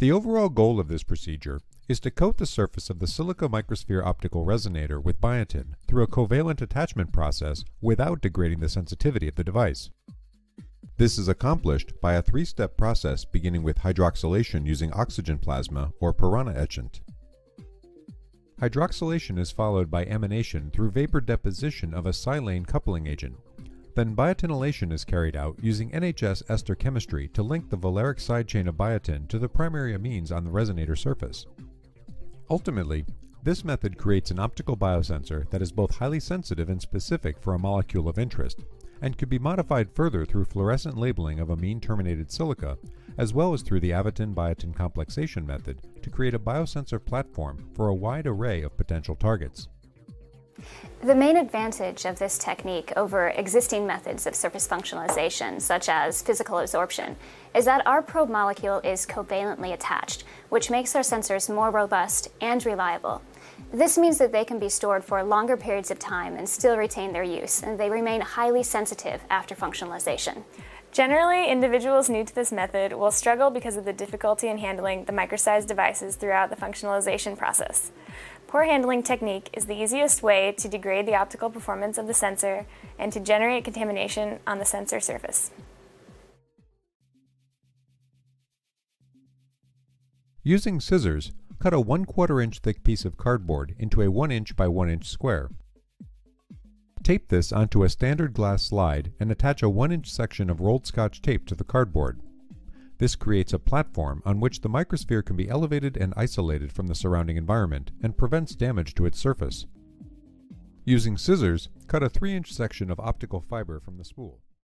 The overall goal of this procedure is to coat the surface of the silica microsphere optical resonator with biotin through a covalent attachment process without degrading the sensitivity of the device. This is accomplished by a three-step process beginning with hydroxylation using oxygen plasma or piranha etchant. Hydroxylation is followed by amination through vapor deposition of a silane coupling agent. Then biotinylation is carried out using NHS ester chemistry to link the valeric sidechain of biotin to the primary amines on the resonator surface. Ultimately, this method creates an optical biosensor that is both highly sensitive and specific for a molecule of interest, and could be modified further through fluorescent labeling of amine-terminated silica, as well as through the avidin-biotin complexation method to create a biosensor platform for a wide array of potential targets. The main advantage of this technique over existing methods of surface functionalization, such as physical absorption, is that our probe molecule is covalently attached, which makes our sensors more robust and reliable. This means that they can be stored for longer periods of time and still retain their use, and they remain highly sensitive after functionalization. Generally, individuals new to this method will struggle because of the difficulty in handling the micro-sized devices throughout the functionalization process. Pore handling technique is the easiest way to degrade the optical performance of the sensor and to generate contamination on the sensor surface. Using scissors, cut a 1/4 inch thick piece of cardboard into a 1 inch by 1 inch square. Tape this onto a standard glass slide and attach a 1 inch section of rolled Scotch tape to the cardboard. This creates a platform on which the microsphere can be elevated and isolated from the surrounding environment and prevents damage to its surface. Using scissors, cut a 3 inch section of optical fiber from the spool.